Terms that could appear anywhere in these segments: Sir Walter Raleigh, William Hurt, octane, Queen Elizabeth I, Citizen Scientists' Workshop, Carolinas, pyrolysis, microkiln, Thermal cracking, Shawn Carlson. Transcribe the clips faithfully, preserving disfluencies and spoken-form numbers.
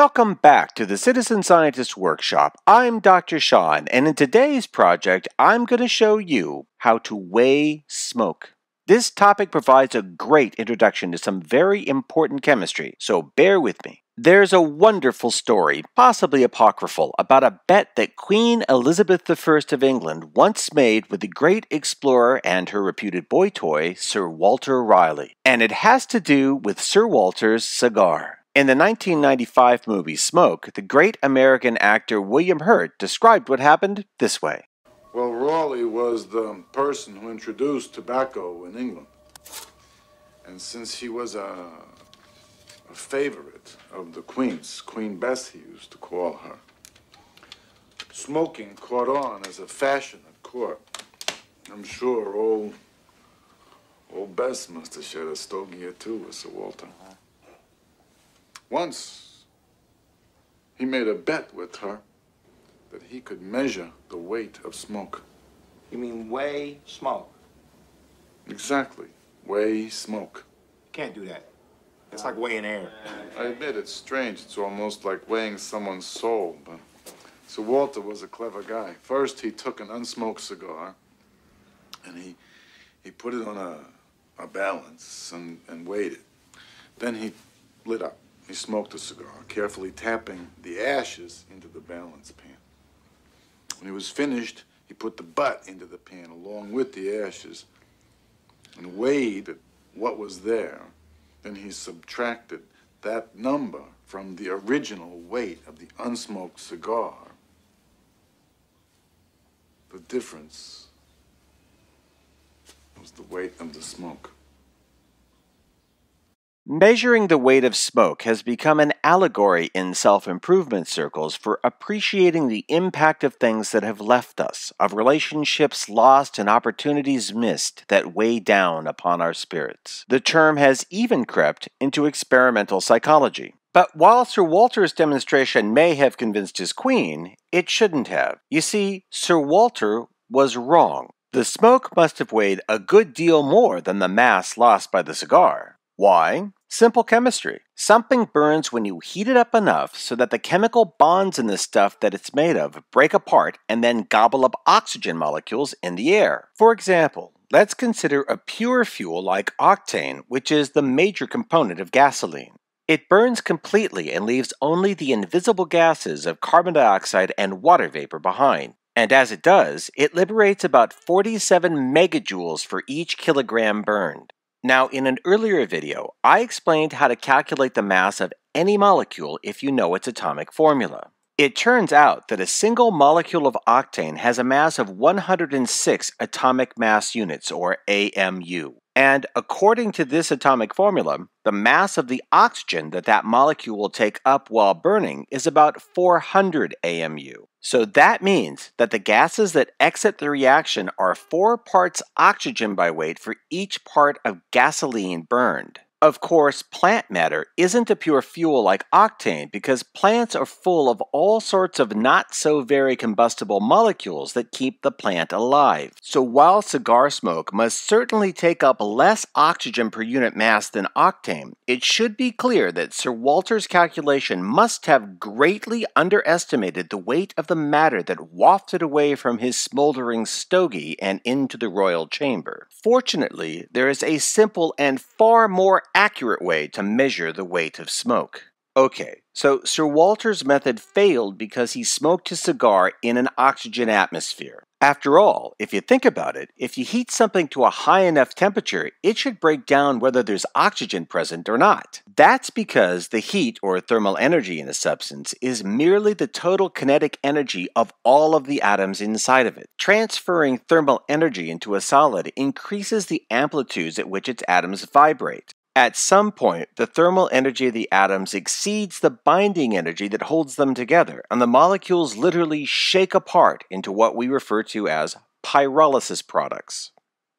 Welcome back to the Citizen Scientists' Workshop. I'm Doctor Shawn, and in today's project, I'm going to show you how to weigh smoke. This topic provides a great introduction to some very important chemistry, so bear with me. There's a wonderful story, possibly apocryphal, about a bet that Queen Elizabeth the First of England once made with the great explorer and her reputed boy toy, Sir Walter Raleigh. And it has to do with Sir Walter's cigar. In the nineteen ninety-five movie Smoke, the great American actor William Hurt described what happened this way. Well, Raleigh was the person who introduced tobacco in England. And since he was a... a favorite of the Queen's, Queen Bess, he used to call her. Smoking caught on as a fashion at court. I'm sure old, old Bess must have shared a stogie or two with Sir Walter. Once, he made a bet with her that he could measure the weight of smoke. You mean weigh smoke? Exactly. Weigh smoke. Can't do that. It's like weighing air. I admit it's strange. It's almost like weighing someone's soul, but Sir Walter was a clever guy. First, he took an unsmoked cigar, and he he put it on a, a balance and, and weighed it. Then he lit up. He smoked the cigar, carefully tapping the ashes into the balance pan. When he was finished, he put the butt into the pan along with the ashes and weighed what was there. Then he subtracted that number from the original weight of the unsmoked cigar. The difference was the weight of the smoke. Measuring the weight of smoke has become an allegory in self-improvement circles for appreciating the impact of things that have left us, of relationships lost and opportunities missed that weigh down upon our spirits. The term has even crept into experimental psychology. But while Sir Walter's demonstration may have convinced his queen, it shouldn't have. You see, Sir Walter was wrong. The smoke must have weighed a good deal more than the mass lost by the cigar. Why? Simple chemistry. Something burns when you heat it up enough so that the chemical bonds in the stuff that it's made of break apart and then gobble up oxygen molecules in the air. For example, let's consider a pure fuel like octane, which is the major component of gasoline. It burns completely and leaves only the invisible gases of carbon dioxide and water vapor behind. And as it does, it liberates about forty-seven megajoules for each kilogram burned. Now, in an earlier video, I explained how to calculate the mass of any molecule if you know its atomic formula. It turns out that a single molecule of octane has a mass of one hundred six atomic mass units, or A M U. And according to this atomic formula, the mass of the oxygen that that molecule will take up while burning is about four hundred A M U. So that means that the gases that exit the reaction are four parts oxygen by weight for each part of gasoline burned. Of course, plant matter isn't a pure fuel like octane because plants are full of all sorts of not-so-very combustible molecules that keep the plant alive. So while cigar smoke must certainly take up less oxygen per unit mass than octane, it should be clear that Sir Walter's calculation must have greatly underestimated the weight of the matter that wafted away from his smoldering stogie and into the royal chamber. Fortunately, there is a simple and far more accurate way to measure the weight of smoke. Okay, so Sir Walter's method failed because he smoked his cigar in an oxygen atmosphere. After all, if you think about it, if you heat something to a high enough temperature, it should break down whether there's oxygen present or not. That's because the heat, or thermal energy in a substance, is merely the total kinetic energy of all of the atoms inside of it. Transferring thermal energy into a solid increases the amplitudes at which its atoms vibrate. At some point, the thermal energy of the atoms exceeds the binding energy that holds them together, and the molecules literally shake apart into what we refer to as pyrolysis products.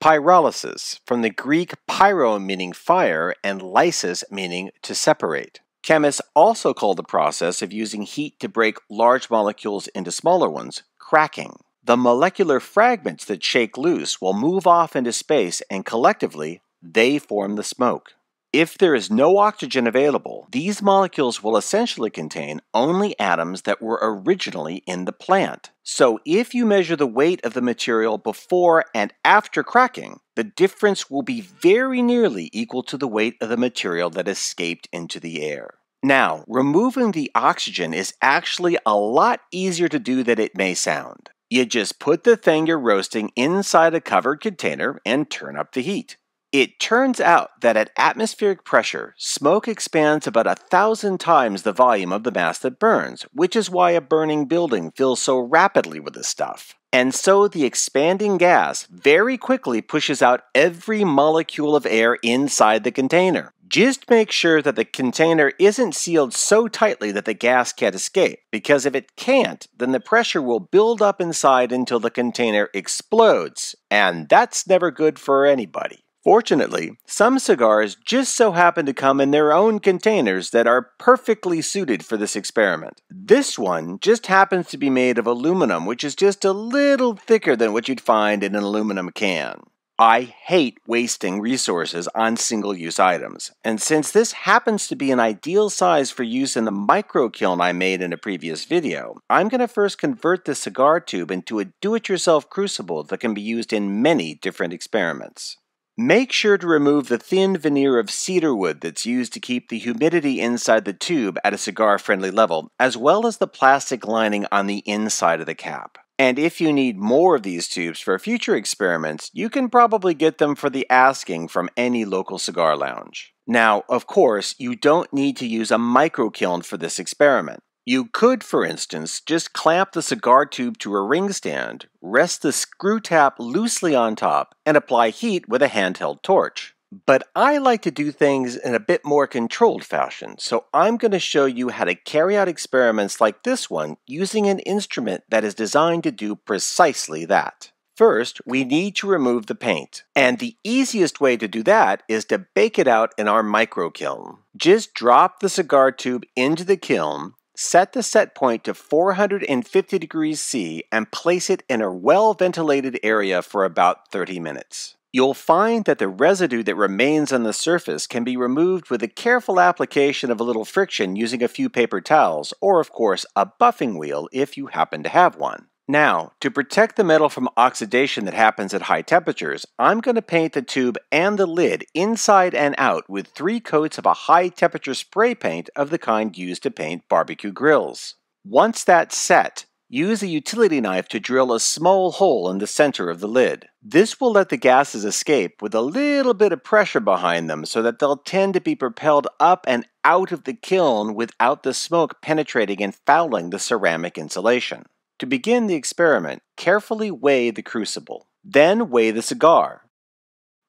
Pyrolysis, from the Greek pyro meaning fire and lysis meaning to separate. Chemists also call the process of using heat to break large molecules into smaller ones cracking. The molecular fragments that shake loose will move off into space and collectively, they form the smoke. If there is no oxygen available, these molecules will essentially contain only atoms that were originally in the plant. So if you measure the weight of the material before and after cracking, the difference will be very nearly equal to the weight of the material that escaped into the air. Now, removing the oxygen is actually a lot easier to do than it may sound. You just put the thing you're roasting inside a covered container and turn up the heat. It turns out that at atmospheric pressure, smoke expands about a thousand times the volume of the mass that burns, which is why a burning building fills so rapidly with this stuff. And so the expanding gas very quickly pushes out every molecule of air inside the container. Just make sure that the container isn't sealed so tightly that the gas can't escape, because if it can't, then the pressure will build up inside until the container explodes, and that's never good for anybody. Fortunately, some cigars just so happen to come in their own containers that are perfectly suited for this experiment. This one just happens to be made of aluminum, which is just a little thicker than what you'd find in an aluminum can. I hate wasting resources on single-use items, and since this happens to be an ideal size for use in the microkiln I made in a previous video, I'm going to first convert this cigar tube into a do-it-yourself crucible that can be used in many different experiments. Make sure to remove the thin veneer of cedar wood that's used to keep the humidity inside the tube at a cigar-friendly level, as well as the plastic lining on the inside of the cap. And if you need more of these tubes for future experiments, you can probably get them for the asking from any local cigar lounge. Now, of course, you don't need to use a microkiln for this experiment. You could, for instance, just clamp the cigar tube to a ring stand, rest the screw tap loosely on top, and apply heat with a handheld torch. But I like to do things in a bit more controlled fashion, so I'm going to show you how to carry out experiments like this one using an instrument that is designed to do precisely that. First, we need to remove the paint, and the easiest way to do that is to bake it out in our microkiln. Just drop the cigar tube into the kiln, set the set point to four hundred fifty degrees Celsius and place it in a well-ventilated area for about thirty minutes. You'll find that the residue that remains on the surface can be removed with a careful application of a little friction using a few paper towels or, of course, a buffing wheel if you happen to have one. Now, to protect the metal from oxidation that happens at high temperatures, I'm going to paint the tube and the lid inside and out with three coats of a high-temperature spray paint of the kind used to paint barbecue grills. Once that's set, use a utility knife to drill a small hole in the center of the lid. This will let the gases escape with a little bit of pressure behind them so that they'll tend to be propelled up and out of the kiln without the smoke penetrating and fouling the ceramic insulation. To begin the experiment, carefully weigh the crucible. Then weigh the cigar.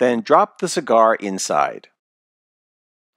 Then drop the cigar inside.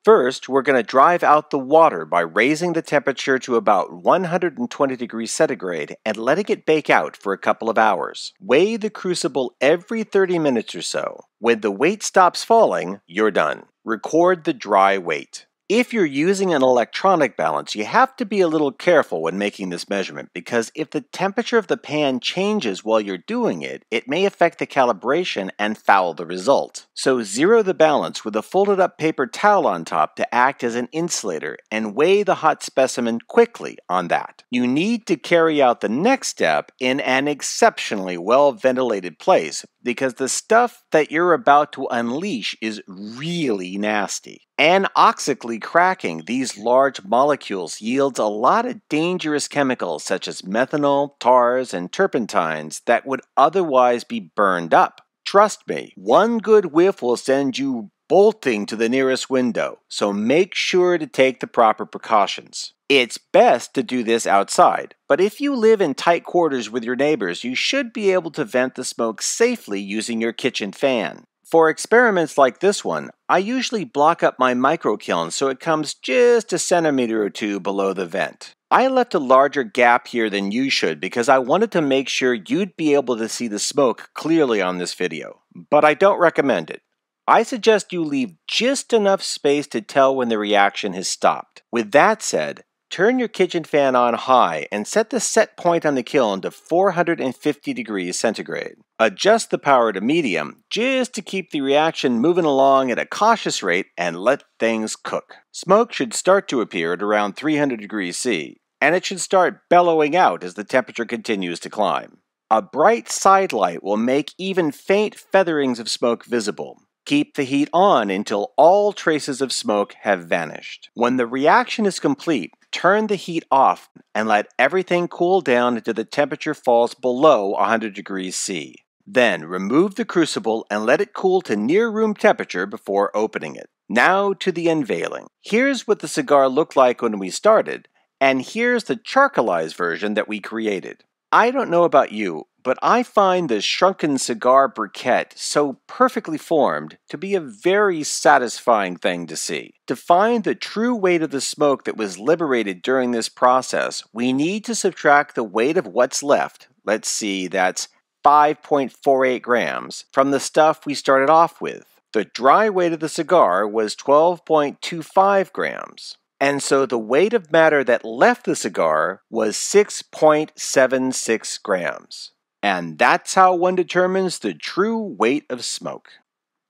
First, we're going to drive out the water by raising the temperature to about one hundred twenty degrees centigrade and letting it bake out for a couple of hours. Weigh the crucible every thirty minutes or so. When the weight stops falling, you're done. Record the dry weight. If you're using an electronic balance, you have to be a little careful when making this measurement because if the temperature of the pan changes while you're doing it, it may affect the calibration and foul the result. So zero the balance with a folded up paper towel on top to act as an insulator and weigh the hot specimen quickly on that. You need to carry out the next step in an exceptionally well-ventilated place because the stuff that you're about to unleash is really nasty. Anoxically cracking these large molecules yields a lot of dangerous chemicals such as methanol, tars, and turpentines that would otherwise be burned up. Trust me, one good whiff will send you bolting to the nearest window, so make sure to take the proper precautions. It's best to do this outside, but if you live in tight quarters with your neighbors, you should be able to vent the smoke safely using your kitchen fan. For experiments like this one, I usually block up my microkiln so it comes just a centimeter or two below the vent. I left a larger gap here than you should because I wanted to make sure you'd be able to see the smoke clearly on this video, but I don't recommend it. I suggest you leave just enough space to tell when the reaction has stopped. With that said, turn your kitchen fan on high and set the set point on the kiln to four hundred fifty degrees centigrade. Adjust the power to medium just to keep the reaction moving along at a cautious rate and let things cook. Smoke should start to appear at around three hundred degrees C, and it should start bellowing out as the temperature continues to climb. A bright side light will make even faint featherings of smoke visible. Keep the heat on until all traces of smoke have vanished. When the reaction is complete, turn the heat off and let everything cool down until the temperature falls below one hundred degrees C. Then remove the crucible and let it cool to near room temperature before opening it. Now to the unveiling. Here's what the cigar looked like when we started, and here's the charcoalized version that we created. I don't know about you, but I find the shrunken cigar briquette so perfectly formed to be a very satisfying thing to see. To find the true weight of the smoke that was liberated during this process, we need to subtract the weight of what's left, let's see, that's five point four eight grams, from the stuff we started off with. The dry weight of the cigar was twelve point two five grams. And so the weight of matter that left the cigar was six point seven six grams. And that's how one determines the true weight of smoke.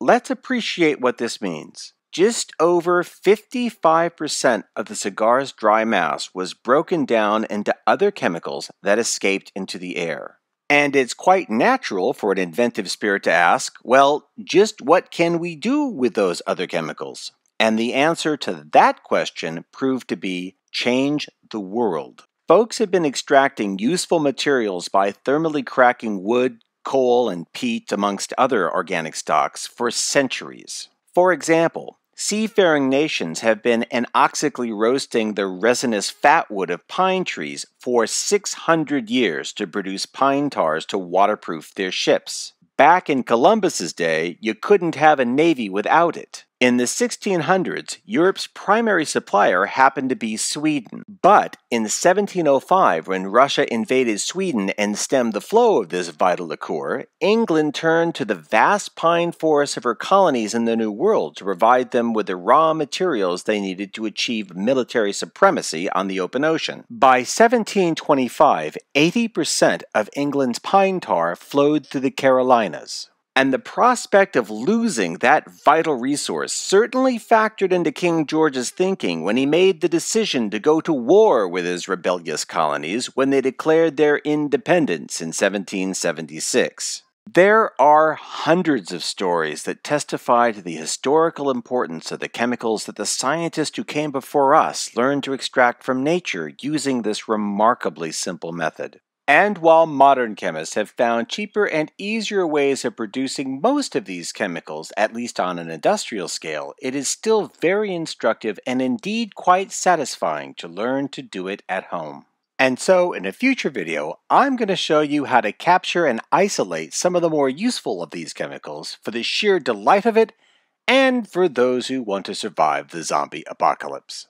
Let's appreciate what this means. Just over fifty-five percent of the cigar's dry mass was broken down into other chemicals that escaped into the air. And it's quite natural for an inventive spirit to ask, well, just what can we do with those other chemicals? And the answer to that question proved to be change the world. Folks had been extracting useful materials by thermally cracking wood, coal, and peat, amongst other organic stocks, for centuries. For example, seafaring nations have been anoxically roasting the resinous fatwood of pine trees for six hundred years to produce pine tars to waterproof their ships. Back in Columbus's day, you couldn't have a navy without it. In the sixteen hundreds, Europe's primary supplier happened to be Sweden. But in seventeen oh five, when Russia invaded Sweden and stemmed the flow of this vital liqueur, England turned to the vast pine forests of her colonies in the New World to provide them with the raw materials they needed to achieve military supremacy on the open ocean. By seventeen twenty-five, eighty percent of England's pine tar flowed through the Carolinas. And the prospect of losing that vital resource certainly factored into King George's thinking when he made the decision to go to war with his rebellious colonies when they declared their independence in seventeen seventy-six. There are hundreds of stories that testify to the historical importance of the chemicals that the scientists who came before us learned to extract from nature using this remarkably simple method. And while modern chemists have found cheaper and easier ways of producing most of these chemicals, at least on an industrial scale, it is still very instructive and indeed quite satisfying to learn to do it at home. And so, in a future video, I'm going to show you how to capture and isolate some of the more useful of these chemicals for the sheer delight of it and for those who want to survive the zombie apocalypse.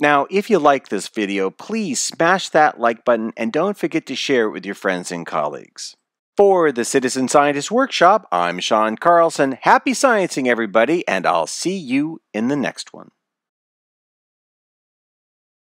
Now, if you like this video, please smash that like button and don't forget to share it with your friends and colleagues. For the Citizen Scientists' Workshop, I'm Shawn Carlson. Happy sciencing, everybody, and I'll see you in the next one.